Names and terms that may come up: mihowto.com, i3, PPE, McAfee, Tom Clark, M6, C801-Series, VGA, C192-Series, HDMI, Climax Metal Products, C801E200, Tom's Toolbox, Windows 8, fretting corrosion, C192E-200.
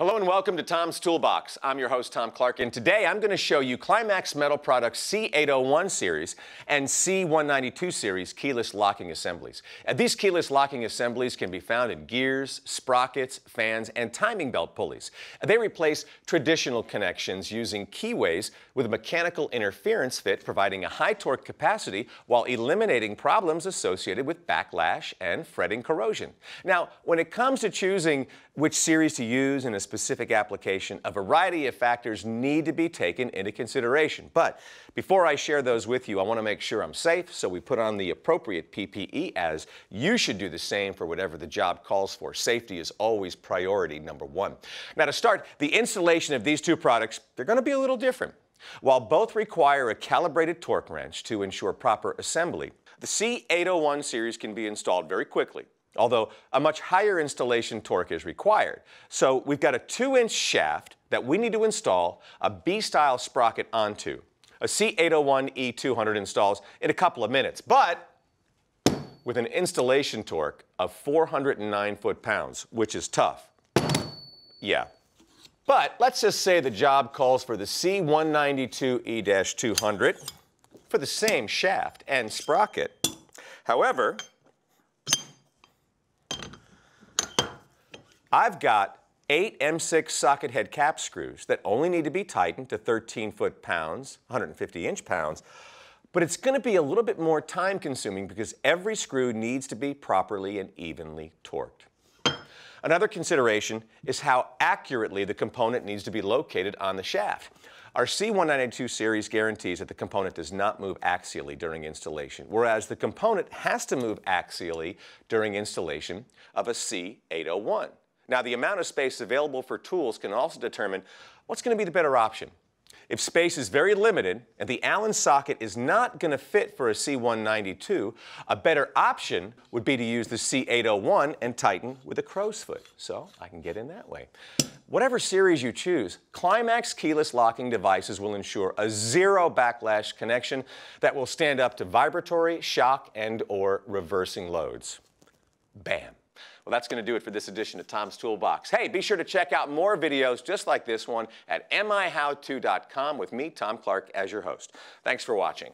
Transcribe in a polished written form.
Hello and welcome to Tom's Toolbox. I'm your host, Tom Clark, and today I'm going to show you Climax Metal Products C801-Series and C192-Series keyless locking assemblies. These keyless locking assemblies can be found in gears, sprockets, fans, and timing belt pulleys. They replace traditional connections using keyways with a mechanical interference fit, providing a high torque capacity while eliminating problems associated with backlash and fretting corrosion. Now, when it comes to choosing which series to use in a specific application, a variety of factors need to be taken into consideration. But before I share those with you, I want to make sure I'm safe, so we put on the appropriate PPE, as you should do the same for whatever the job calls for. Safety is always priority number one. Now, to start, the installation of these two products, they're going to be a little different. While both require a calibrated torque wrench to ensure proper assembly, the C801 series can be installed very quickly, although a much higher installation torque is required. So we've got a 2-inch shaft that we need to install a B-style sprocket onto. A C801E200 installs in a couple of minutes, but with an installation torque of 409 foot-pounds, which is tough. Yeah. But let's just say the job calls for the C192E-200 for the same shaft and sprocket. However, I've got 8 M6 socket head cap screws that only need to be tightened to 13 foot-pounds, 150 inch-pounds, but it's going to be a little bit more time-consuming because every screw needs to be properly and evenly torqued. Another consideration is how accurately the component needs to be located on the shaft. Our C192 series guarantees that the component does not move axially during installation, whereas the component has to move axially during installation of a C801. Now, the amount of space available for tools can also determine what's going to be the better option. If space is very limited and the Allen socket is not going to fit for a C192, a better option would be to use the C801 and tighten with a crow's foot. So I can get in that way. Whatever series you choose, Climax keyless locking devices will ensure a zero backlash connection that will stand up to vibratory, shock, and/or reversing loads. Bam. Well, that's going to do it for this edition of Tom's Toolbox. Hey, be sure to check out more videos just like this one at mihowto.com with me, Tom Clark, as your host. Thanks for watching.